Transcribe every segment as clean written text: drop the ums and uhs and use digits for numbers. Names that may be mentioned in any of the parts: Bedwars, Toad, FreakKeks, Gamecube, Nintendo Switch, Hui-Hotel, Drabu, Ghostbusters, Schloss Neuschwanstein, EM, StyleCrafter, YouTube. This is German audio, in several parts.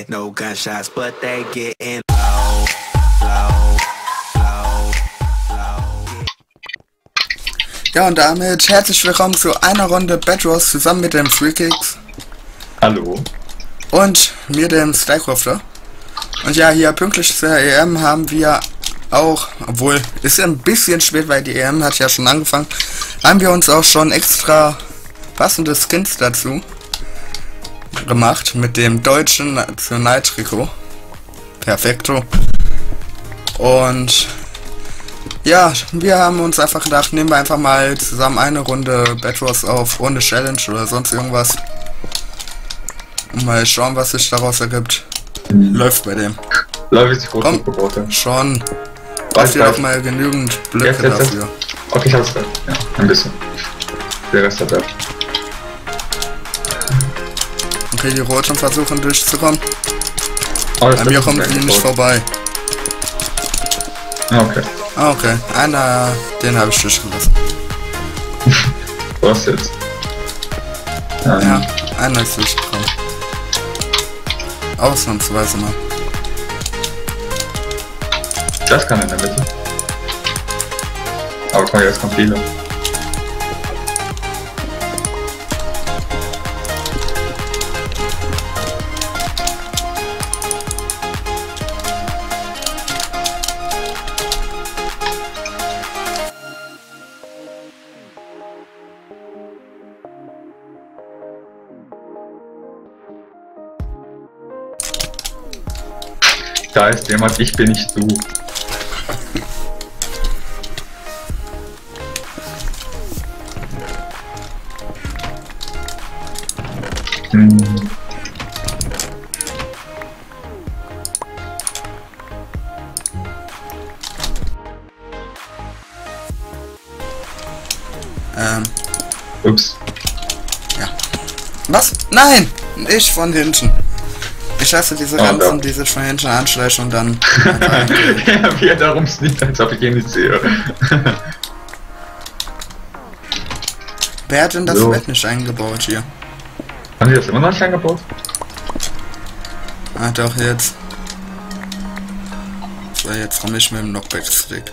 get no gunshots, but they getting low, low, low, low. Ja, und damit herzlich willkommen zu einer Runde Bedwars zusammen mit dem FreakKeks. Hallo. Und mir, dem StyleCrafter. Und ja, hier pünktlich zur EM haben wir auch, obwohl ist ein bisschen spät, weil die EM hat ja schon angefangen, haben wir uns auch schon extra passende Skins dazu gemacht mit dem deutschen Nationaltrikot. Perfekto. Und ja, wir haben uns einfach gedacht, nehmen wir einfach mal zusammen eine Runde Bedwars auf, Runde Challenge oder sonst irgendwas. Und mal schauen, was sich daraus ergibt. Läuft bei dem. Läuft sich gut. Komm, schon. Brauchst du doch mal genügend Blöcke dafür. Okay, ich hab's gehört. Ja, ein bisschen. Der Rest hat er. Okay, die Roten versuchen durchzukommen. Oh, bei mir kommen die nicht vorbei. Okay. Okay, einer, den habe ich durchgelassen. Was jetzt? Ja, einer ist durchgekommen. Ausnahmsweise mal. Das kann in der Mitte. Aber komm, jetzt kommt viele. Da ist jemand, ich bin nicht du. Ups. Ja. Was? Nein! Ich von hinten. Ich hasse diese ganzen, die sich von hinten anschleichen und dann... ja, wie er darum sneakt, als ob ich ihn nicht sehe. Wer hat denn das Bett nicht eingebaut hier? Haben die das immer noch nicht eingebaut? Ah doch, jetzt. So, jetzt komm ich mit dem Knockback-Stick.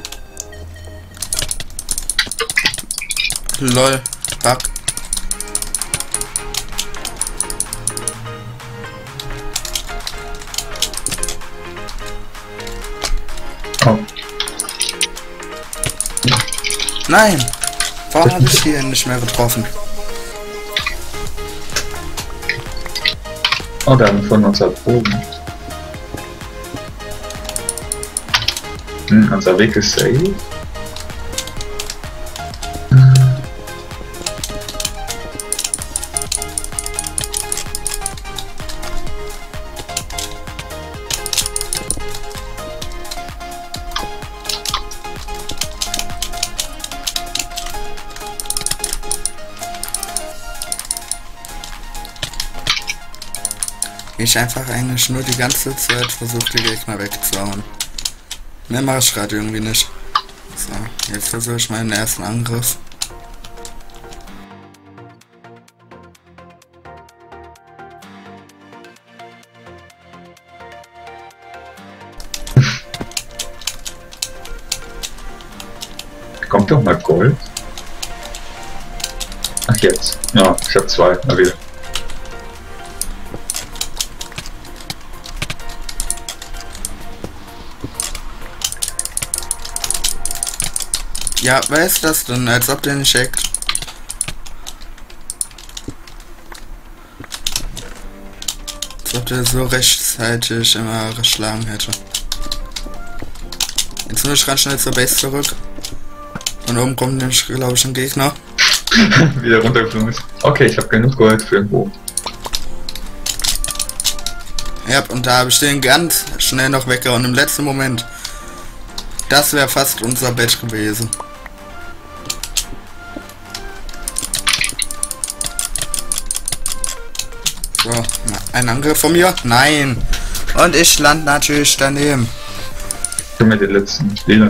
Lol, Bug. Nein! Warum habe ich hier nicht mehr getroffen? Oh, da haben wir von unser Bogen. Hm, unser Weg ist safe. Ich einfach eigentlich nur die ganze Zeit versuche, die Gegner wegzuhauen. Mehr mache ich gerade irgendwie nicht. So, jetzt versuche ich meinen ersten Angriff. Kommt doch mal Gold. Ach jetzt. Ja, ich habe zwei. Mal wieder. Ja, wer ist das denn? Als ob der nicht checkt. Als ob der so rechtzeitig immer geschlagen hätte. Jetzt muss ich ganz schnell zur Base zurück. Und oben kommt nämlich, glaube ich, ein Gegner. Wieder runtergeflogen ist. Okay, ich habe genug Gold für den Bogen. Ja, und da habe ich den ganz schnell noch weggehauen. Im letzten Moment. Das wäre fast unser Bett gewesen. So, ein Angriff von mir? Nein! Und ich lande natürlich daneben. Ich kann mir den letzten Lila.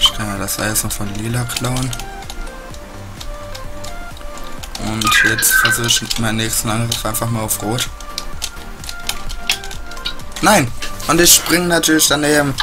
Ich kann mir das Eis noch von Lila klauen. Und jetzt versuche ich meinen nächsten Angriff einfach mal auf Rot. Nein! Und ich springe natürlich daneben.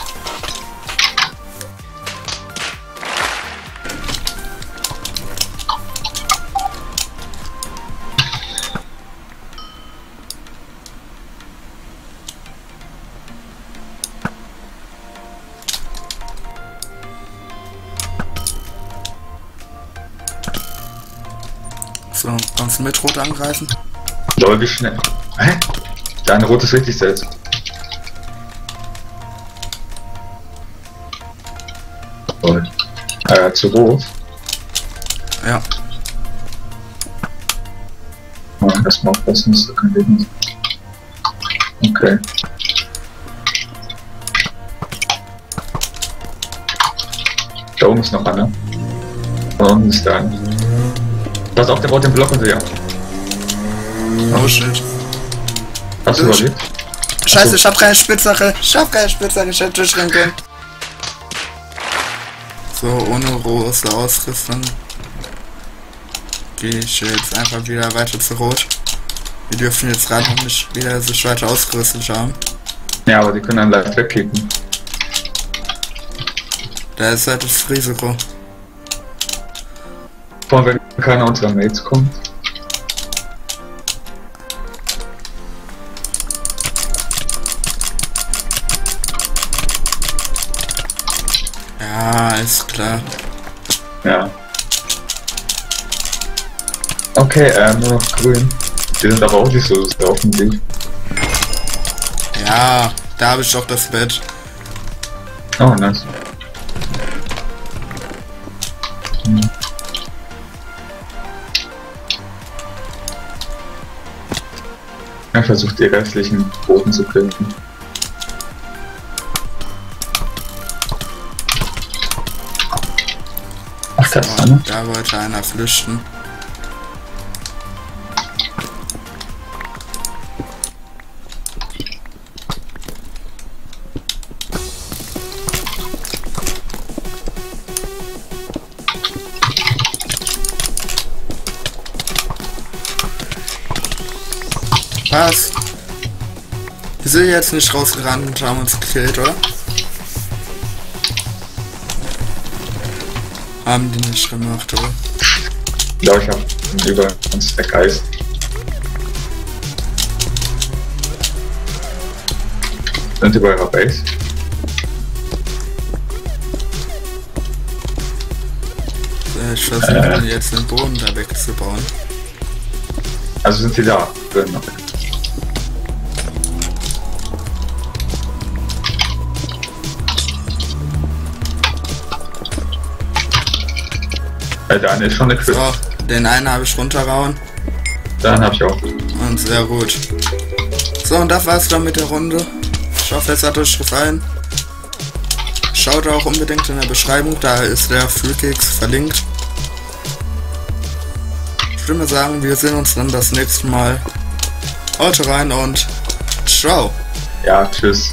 So, kannst du mit Rot angreifen? Lol, wie schnell. Hä? Der eine Rot ist richtig seltsam. Lol. Zu Rot? Ja. Oh, erstmal aufpassen, dass da kein Leben ist. Okay. Da oben ist noch einer. Da unten ist der eine. Pass auf, der baut den Block unter dir. Oh shit. Hast du überlebt? Scheiße, ich hab keine Spitzhacke. Ich hätte durchrennen können. So, ohne große Ausrüstung gehe ich jetzt einfach wieder weiter zu Rot. Die dürfen jetzt rein und nicht wieder sich weiter ausgerüstet haben. Ja, aber die können dann leicht wegkicken. Da ist halt das Risiko. Vor allem, wenn keiner unserer Mates kommt. Ja, ist klar. Ja. Okay, nur noch grün. Die sind aber auch nicht so auf dem Weg. Ja, da habe ich doch das Bett. Oh, nice. Hm. Er versucht die restlichen Boden zu finden. Ach, das ist einer. Da wollte einer flüchten. Was? Wir sind jetzt nicht rausgerannt und haben uns gekillt, oder? Haben die nicht gemacht, oder? Ja, ich hab über uns der Geist. Sind die bei ihrer Base? Ich versuche jetzt den Boden da wegzubauen. Also sind die da? Genau. Der eine ist schon eine Quest. So, den einen habe ich runtergehauen. Den habe ich auch. Und sehr gut. So, und das war's dann mit der Runde. Ich hoffe, es hat euch gefallen. Schaut auch unbedingt in der Beschreibung, da ist der FreakKeks verlinkt. Ich würde sagen, wir sehen uns dann das nächste Mal. Haut rein und ciao. Ja, tschüss.